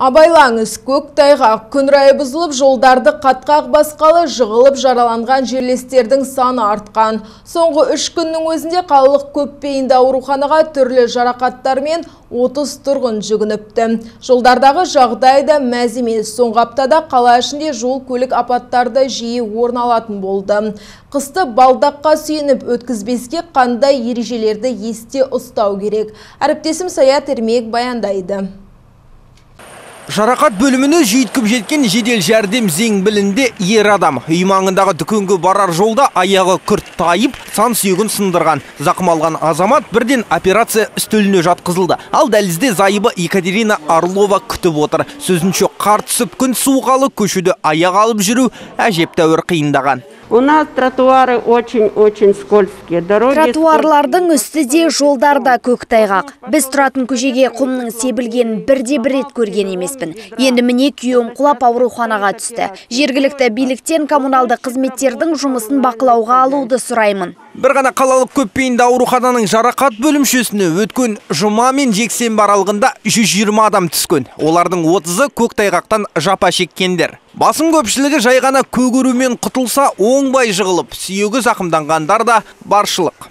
Абайлаңыз, көктайғақ, күн райы бұзылып, жолдарды қатқақ басқалы, жығылып жараланған жерлестердің саны артқан. Соңғы 3 күннің өзінде қалалық көпбейінді ауруханаға түрлі жарақаттармен 30 тұрғын жүгініпті. Жолдардағы жағдай да мәз емес. Соңғы аптада қала ішінде жол көлік апаттарды жиі орын алатын болды. Қысты балдаққа сүйеніп өткізбеске қандай ережелерді есте ұстау керек. Әріптесім Саят Ермек баяндайды. Жарақат бөліміне жүйткіп жеткен жедел жәрдем зеңбілінде ер адам үй маңындағы дүкенге барар жолда аяғы күрт тайып, сан сүйегін сындырған. Зақым алған азамат бірден операция үстеліне жатқызылды. Ал дәлізде зайыбы Екатерина Орлова күтіп отыр. Сөзінше, қар түсіп күн суығалы көшеде аяқ алып жүру әжептәуір қиындаған. У нас тротуары очень-очень скользкие. Тротуарлардың үсті де, жолдарда көктайғақ. Біз тұратын көшеге құмның себілгенін бірде-бір рет көрген емеспін. Енді міне күйеуім құлап ауруханаға түсті. Жергілікті биліктен коммуналды қызметтердің жұмысын бақылауға алуды сұраймын. Бір ғана қалалық көпбейінді аурухананың жарақат бөлімшесіне өткен жұма мен жексенбі аралығында 120 адам түскен. Олардың 30-ы көктайғақтан жапа шеккендер. Басым көпшілігі жай ғана көгірумен құтылса, оңбай жығылып, сүйегі зақымданғандар да баршылық.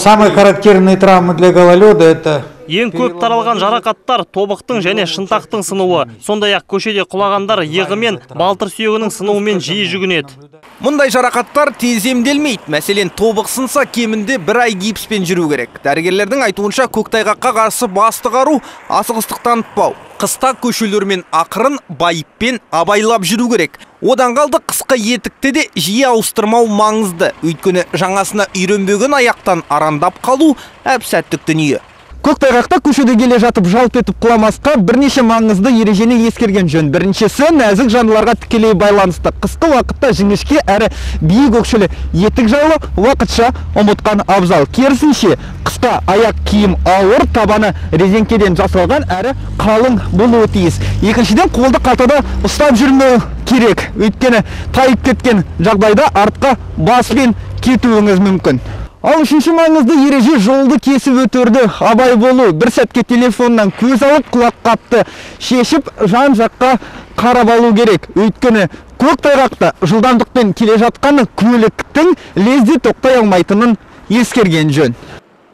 Самые характерные травмы для гололеда это... Ең көп таралған жарақаттар тобықтың және шынтақтың сынуы. Сондай-ақ көшеде құлағандар еғімен балтыр сүйегінің сынуымен жиі жүгінеді. Мұндай жарақаттар тез емделмейді. Мәселен, тобық сынса кемінде 1 ай гипспен жүру керек. Дәрігерлердің айтуынша, көктайғаққа қарсы басты қару асығыстық танытпау. Қыста көшелермен ақырын, байыппен абайлап жүру керек. Одан қалды қысқа етікті де жиі ауыстырмау маңызды. Өйткені жаңасына үйренбеген аяқтан арандап қалу әпсәттік дүние. Көктайғақта көшеде келе жатып жалп етіп құламасқа бірнеше маңызды ережені ескерген жөн. Біріншісі, нәзік жандыларға тікелей байланысты. Қысқы уақытта жіңішке әрі биік өкшелі етік жайлы уақытша ұмытқан абзал. Керісінше, қысқа аяқ киім ауыр, табаны резеңкеден жасалған әрі қалың болуы тиіс. Екіншіден, қолды қалтада ұстап жүрмеу керек. Өйткені тайып кеткен жағдайда артқа баспен кетуіңіз мүмкін. Ал үшінші маңызды ереже жолды кесіп өтуге абай болу. Бір сәтке телефоннан көз алып, құлақ қапты шешіп, жан-жаққа қарап алу керек. Өйткені көктайғақта жылдамдықпен келе жатқаны көліктің лезде тоқтай алмайтынын ескерген жөн.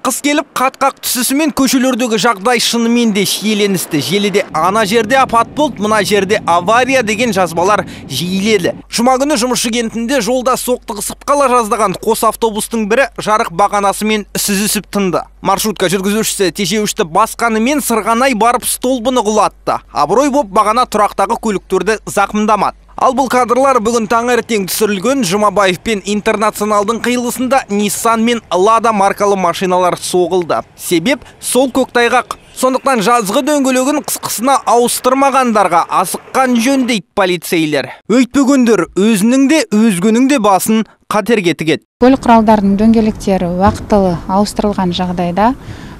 Қыс келіп қатқақ түсісімен көшелердегі жағдай шынымен де шиеленісті. Желіде ана жерде апат болды, мына жерде авария деген жазбалар жиіледі. Жұма күні жұмысшы кентінде жолда соқтығысып қала жаздаған қос автобустың бірі жарық бағанасымен сүзісіп тынды. Маршрутка жүргізушісі тежеуішті басқанымен сырғанай барып столбыны құлатты. Абырой боп бағана тұрақтағы көліктерді зақымдамады. Ал бұл кадрлар бүгін таңертең түсірілген. Жұмабаев пен Интернационалдың қиылысында Nissan мен Lada маркалы машиналар соғылды. Себеп сол көктайғақ. Сондықтан жазғы дөңгелегін қысқысына ауыстырмағандарға асыққан жөн дейді полицейлер. Өйтпегендер өзінің де өзгінің де басын қатерге тігеді. Көлік құралдарының дөңгелектері уақытылы ауыстырылған жағдайда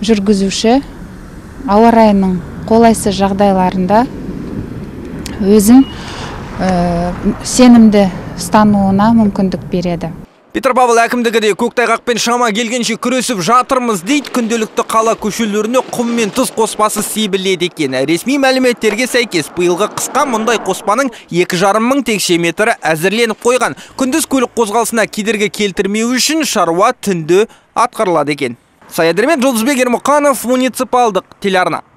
жүргізуші ауа райының қолайсыз жағдайларында өзін сенімді ұстануына мүмкіндік береді. Петропавл әкімдігі де көктайғақпен шама келгенше күресіп жатырмыз дейді. Күнделікті қала көшелеріне құм мен тұз қоспасы себіледі екен. Ресми мәліметтерге сәйкес, биылғы қысқа мұндай қоспаның 2,5 мың текше метрі әзірленіп қойған. Күндіз көлік қозғалысына кедергі келтірмеу үшін шаруа түнді атқарылады екен. Саядермен Жұлдызбек Ермұқанов, муниципалдық телеарна.